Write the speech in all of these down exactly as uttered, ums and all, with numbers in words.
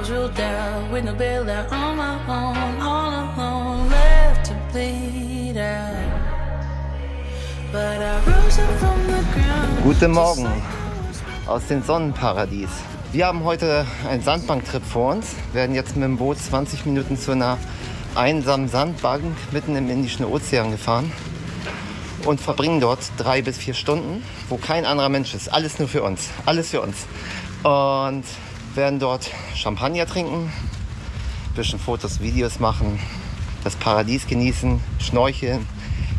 was ruled out with no bailout on my own, all alone, left to bleed out. But I rose up from the ground. Guten Morgen aus dem Sonnenparadies. Wir haben heute einen Sandbanktrip vor uns. Wir werden jetzt mit dem Boot zwanzig Minuten zu einer einsamen Sandbank mitten im Indischen Ozean gefahren und verbringen dort drei bis vier Stunden, wo kein anderer Mensch ist. Alles nur für uns. Alles für uns. Und werden dort Champagner trinken, ein bisschen Fotos, Videos machen, das Paradies genießen, schnorcheln.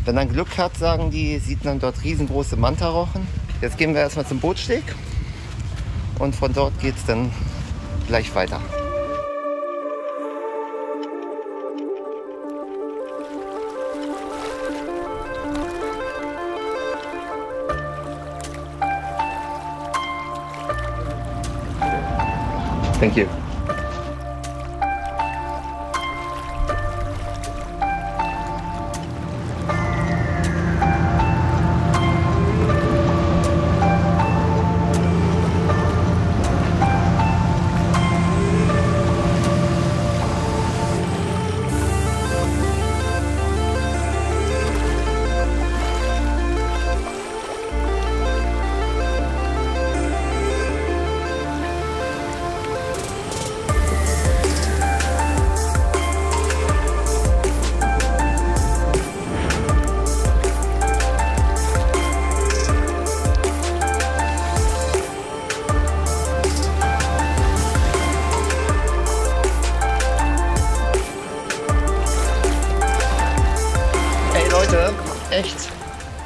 Wenn man Glück hat, sagen die, sieht man dort riesengroße Mantarochen. Jetzt gehen wir erstmal zum Bootsteg und von dort geht es dann gleich weiter. Thank you.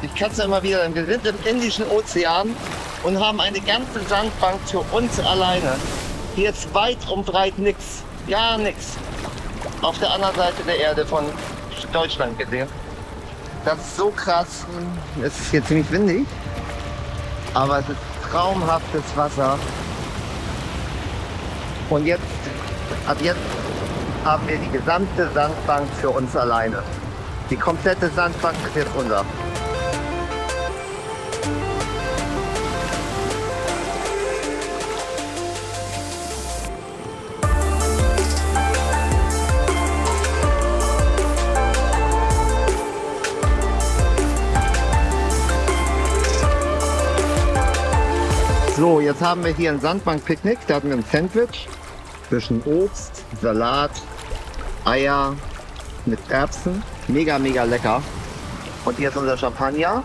Die Katze immer wieder im Gewind im Indischen Ozean und haben eine ganze Sandbank für uns alleine. Hier ist weit und breit nichts, ja nichts. Auf der anderen Seite der Erde von Deutschland gesehen. Das ist so krass. Es ist hier ziemlich windig, aber es ist traumhaftes Wasser. Und jetzt, ab jetzt haben wir die gesamte Sandbank für uns alleine. Die komplette Sandbank ist jetzt unser. So, jetzt haben wir hier ein Sandbank-Picknick. Da hatten wir ein Sandwich, ein bisschen Obst, Salat, Eier mit Erbsen. Mega, mega lecker. Und hier ist unser Champagner.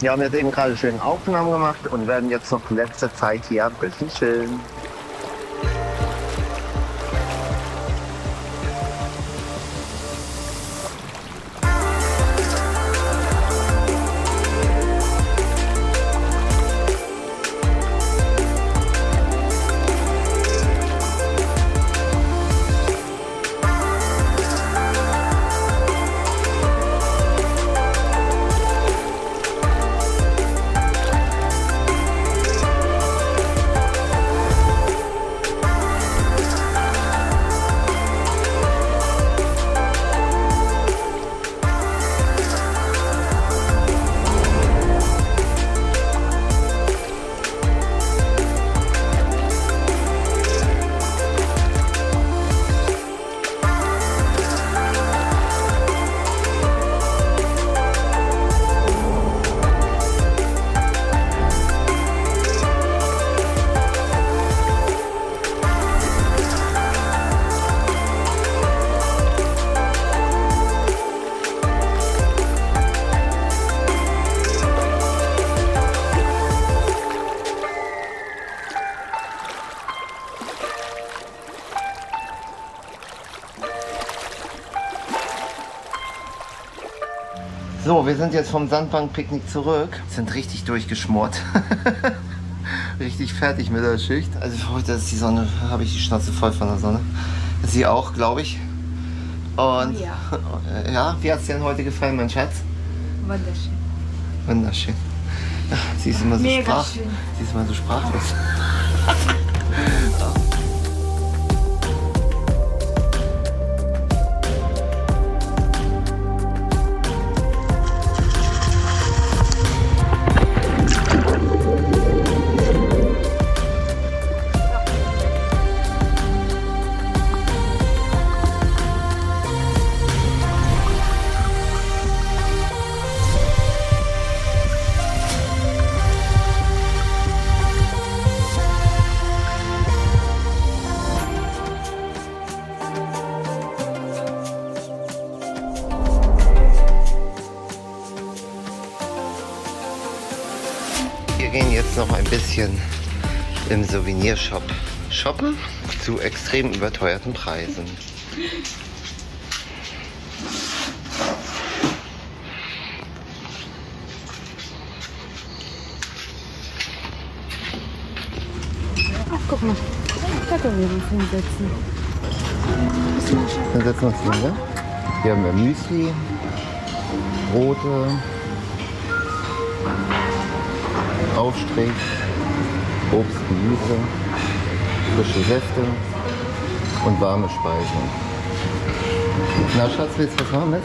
Wir haben jetzt eben gerade schöne Aufnahmen gemacht und werden jetzt noch die letzte Zeit hier ein bisschen chillen. So, wir sind jetzt vom Sandbank-Picknick zurück, sind richtig durchgeschmort, richtig fertig mit der Schicht. Also heute ist die Sonne, habe ich die Schnauze voll von der Sonne. Sie auch, glaube ich. Und ja, ja, wie hat es dir denn heute gefallen, mein Schatz? Wunderschön. Wunderschön. Sie ist immer so, sprach, sie ist immer so sprachlos. bisschen im Souvenirshop shoppen zu extrem überteuerten Preisen. Ach, guck mal, da können wir uns hinsetzen. Dann setzen wir uns hin, ne? Hier haben wir Müsli, Brote, Aufstrich, Obst, Gemüse, frische Säfte und warme Speisen. Na Schatz, willst du was machen mit?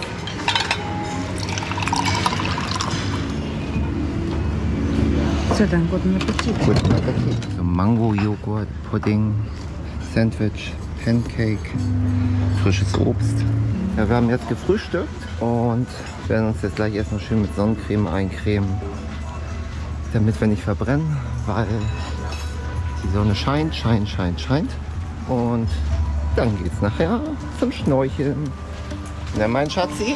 So, dann guten Appetit. Guten Appetit. So, Mango-Joghurt, Pudding, Sandwich, Pancake, frisches Obst. Ja, wir haben jetzt gefrühstückt und werden uns jetzt gleich erstmal schön mit Sonnencreme eincremen, damit wir nicht verbrennen, weil die Sonne scheint, scheint, scheint, scheint. Und dann geht's nachher zum Schnorcheln. Ne, mein Schatzi?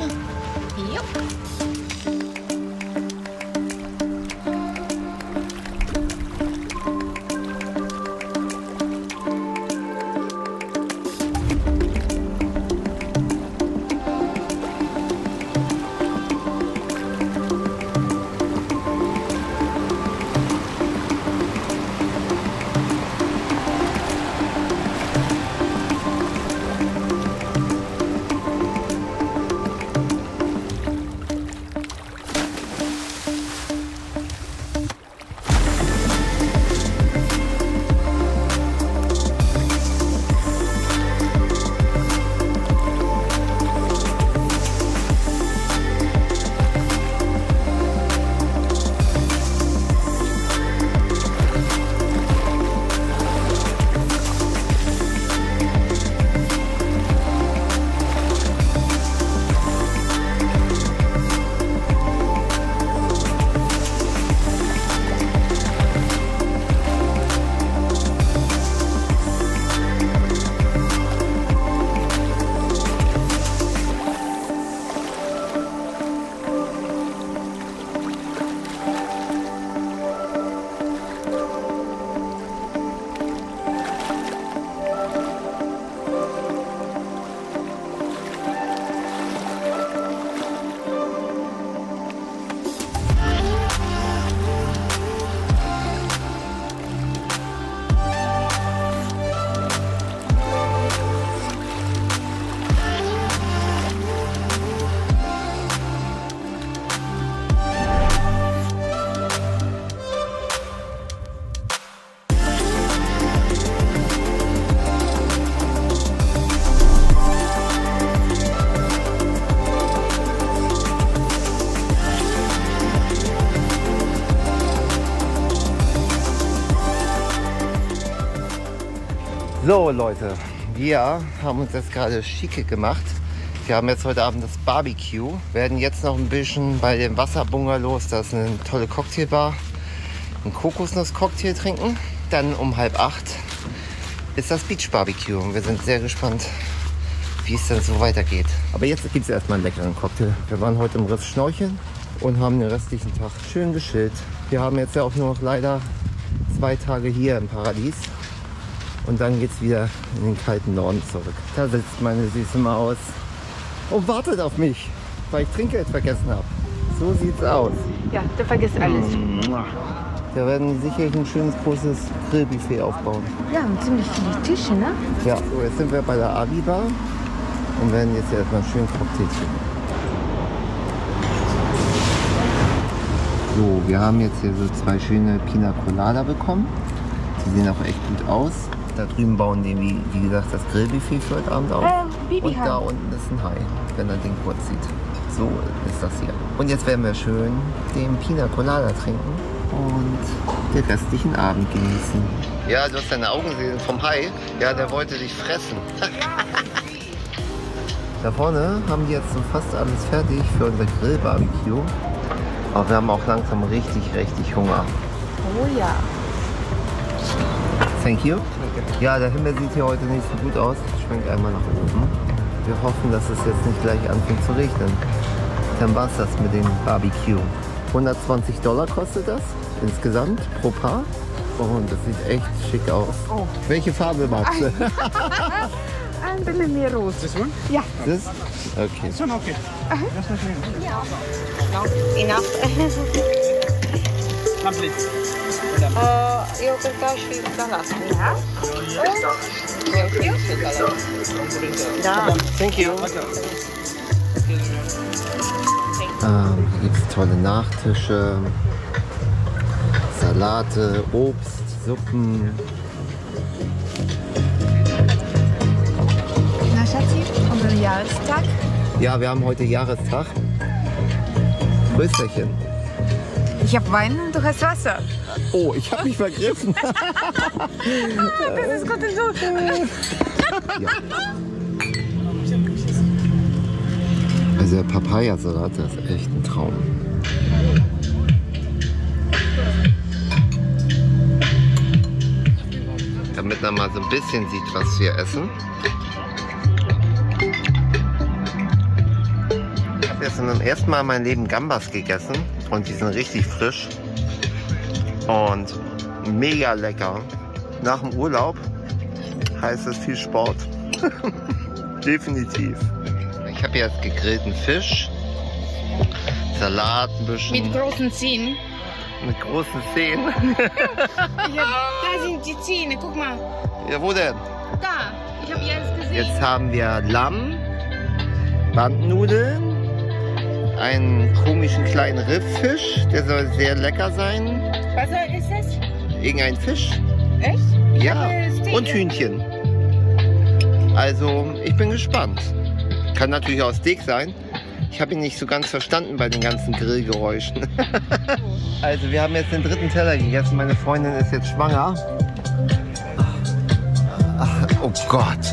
Ja. So Leute, wir haben uns jetzt gerade schicke gemacht. Wir haben jetzt heute Abend das Barbecue. Werden jetzt noch ein bisschen bei dem Wasserbungalows, das ist eine tolle Cocktailbar, einen Kokosnuss-Cocktail trinken. Dann um halb acht ist das Beach-Barbecue und wir sind sehr gespannt, wie es dann so weitergeht. Aber jetzt gibt es erstmal einen leckeren Cocktail. Wir waren heute im Riff schnorcheln und haben den restlichen Tag schön geschillt. Wir haben jetzt ja auch nur noch leider zwei Tage hier im Paradies. Und dann geht's wieder in den kalten Norden zurück. Da sitzt meine süße Maus und wartet auf mich, weil ich Trinkgeld vergessen habe. So sieht's aus. Ja, der vergisst alles. Da werden sicherlich ein schönes, großes Grillbuffet aufbauen. Ja, und ziemlich viele Tische, ne? Ja, so, jetzt sind wir bei der Abi-Bar und werden jetzt erstmal einen schönen Cocktail trinken. So, wir haben jetzt hier so zwei schöne Pina Colada bekommen. Die sehen auch echt gut aus. Da drüben bauen die, wie, wie gesagt, das Grillbuffet für heute Abend auf. Äh, und da unten ist ein Hai, wenn er den kurz sieht. So ist das hier. Und jetzt werden wir schön den Pina Colada trinken und den restlichen Abend genießen. Ja, du hast deine Augen gesehen vom Hai. Ja, der wollte dich fressen. Da vorne haben die jetzt so fast alles fertig für unser Grillbarbecue. Aber wir haben auch langsam richtig, richtig Hunger. Oh ja. Thank you. Ja, der Himmel sieht hier heute nicht so gut aus. Ich schwenke einmal nach oben. Wir hoffen, dass es jetzt nicht gleich anfängt zu regnen. Dann war es das mit dem Barbecue. hundertzwanzig Dollar kostet das. insgesamt pro Paar. Und das sieht echt schick aus. Oh. Welche Farbe magst du? Ein bisschen mehr rot. Das one? Ja. Das? Okay. Das one okay. Das one okay. Ja. No, enough. Complete. Uh, eu colocar și galasta. Da? Thank you. Da. Thank you. Ähm, hier gibt es tolle Nachtische, Salate, Obst, Suppen. Na Schatzi, unseren Jahrestag? Ja, wir haben heute Jahrestag. Prösterchen. Ich habe Wein und du hast Wasser. Oh, ich habe mich vergriffen. Ah, das ist gut und so. Ja. Also der Papayasalat, das ist echt ein Traum. Damit man mal so ein bisschen sieht, was wir essen. Ich habe jetzt zum ersten Mal in meinem Leben Gambas gegessen und die sind richtig frisch und mega lecker. Nach dem Urlaub heißt es viel Sport. Definitiv. Ich habe jetzt gegrillten Fisch, Salat, ein bisschen. Mit großen Zähnen. Mit großen Zähnen. Ja, da sind die Zähne, guck mal. Ja, wo denn? Da, ich habe jetzt gesehen. Jetzt haben wir Lamm, Bandnudeln, einen komischen kleinen Rifffisch, der soll sehr lecker sein. Was ist das? Irgendein Fisch. Echt? Ja, und Hühnchen. Also, ich bin gespannt. Kann natürlich auch Steak sein. Ich habe ihn nicht so ganz verstanden bei den ganzen Grillgeräuschen. Also wir haben jetzt den dritten Teller gegessen. Meine Freundin ist jetzt schwanger. Oh Gott.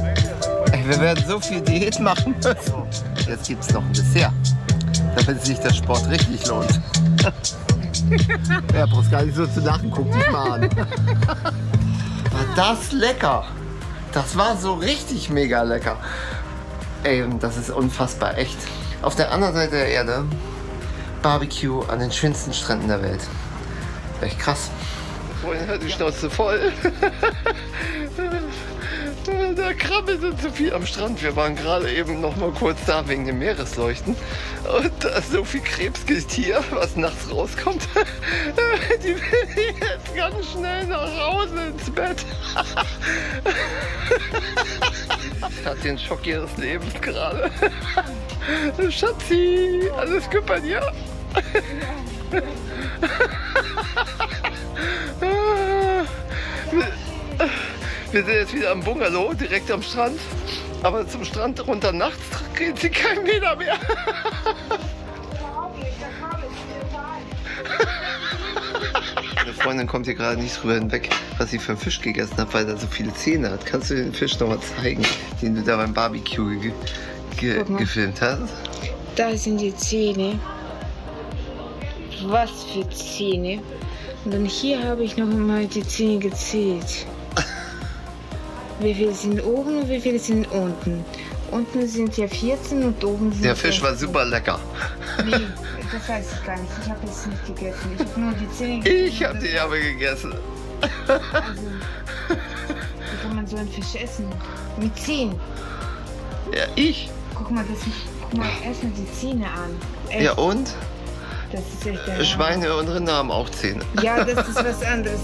Ey, wir werden so viel Diät machen müssen. Jetzt gibt es noch ein Dessert, damit sich der Sport richtig lohnt. Ja, brauchst gar nicht so zu lachen. Guck dich mal an. War das lecker. Das war so richtig mega lecker. Ey, das ist unfassbar, echt. Auf der anderen Seite der Erde, Barbecue an den schönsten Stränden der Welt. Echt krass. Vorhin hat die Schnauze voll. Da Krabben sind so viel am Strand. Wir waren gerade eben noch mal kurz da wegen den Meeresleuchten. Und da ist so viel Krebsgetier, was nachts rauskommt. Die will jetzt ganz schnell nach Hause ins Bett. Hat den Schock ihres Lebens gerade. Schatzi, alles gut bei dir? Wir sind jetzt wieder am Bungalow, direkt am Strand. Aber zum Strand runter nachts geht sie kein Meter mehr. Meine Freundin kommt hier gerade nicht drüber hinweg, was sie für einen Fisch gegessen hat, weil er so viele Zähne hat. Kannst du den Fisch nochmal zeigen, den du da beim Barbecue ge ge gefilmt hast? Da sind die Zähne. Was für Zähne. Und dann hier habe ich nochmal die Zähne gezählt. Wie viele sind oben und wie viele sind unten? Unten sind ja vierzehn und oben sind... Der Fisch vierzehn. War super lecker. Nee, das weiß ich gar nicht. Ich habe jetzt nicht gegessen. Ich habe nur die Zähne gegessen. Ich habe die aber gegessen. Also, wie kann man so einen Fisch essen? Mit Zähnen. Ja, ich. Guck mal, das, guck mal erstmal die Zähne an. Echt. Ja und? Das ist echt der Hammer. Schweine und Rinder haben auch Zähne. Ja, das ist was anderes.